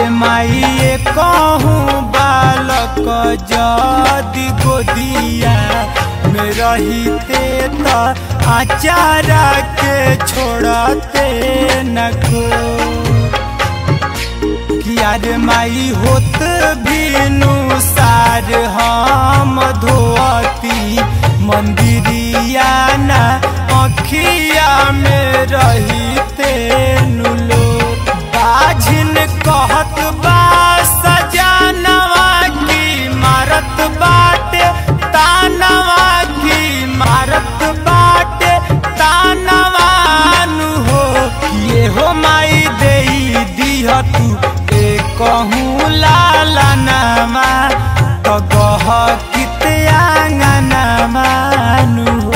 रे माइये कहूँ बालक जदि गोदिया में रहिते त आचारा के छोड़ते न को। किया रे माई होत भीनु सार हम धोती मंदिरिया ना अखिया में रहिते नुलो। बाझिन कहत बा सजनवा की मारत बाटे तानवा की मारत बाटे तानवानु हो। ये हो माई दे दिया तू एक कहूँ लाला नामा तो गह कितिया नामानु हो।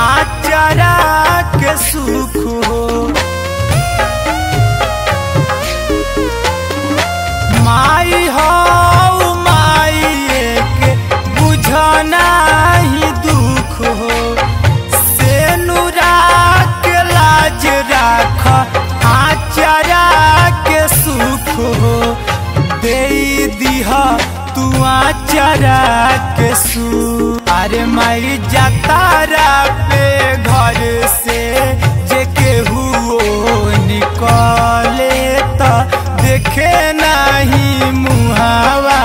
आचारा के सुख हो माई हो माई के बुझना ही दुख हो। से नूरा के लाज राख आचारा के सुख हो। दे दिहा तू आचारा के सुख। अरे माई जातारा पे घर से जे केहू निकले त देखे नहीं मुहावा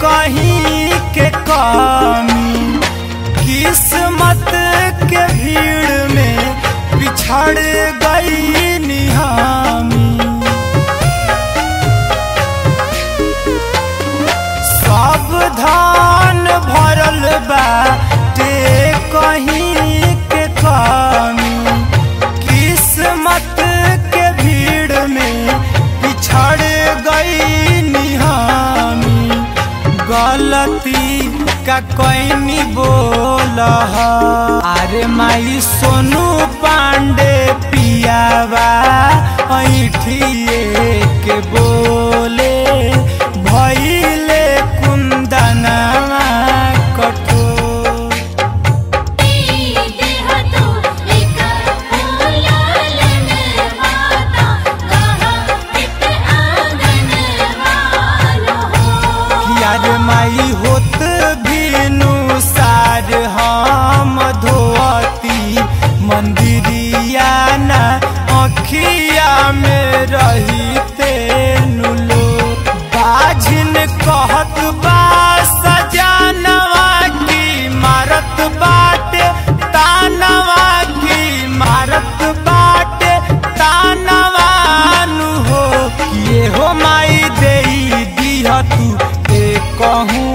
कहीं के कमी। किस्मत के भीड़ में बिछड़ गई निहामी। सावधान भरल बाटे कहीं के कमी। किस्मत के भीड़ में बिछड़ गई निहामी। गलती का कोई नहीं बोला। अरे माई सोनू पांडे पियावा ऐठिए के बोले भइले कुंदना कठो। माई होत भीनु सार हम धोती मंदिरिया ना अखिया में रहिते नुलो। बाझिन कहत बा सजनवा की मारत बाटे तानवा की मारत बाटे तानवानु हो। ये हो माई दे दिया तू कहूँ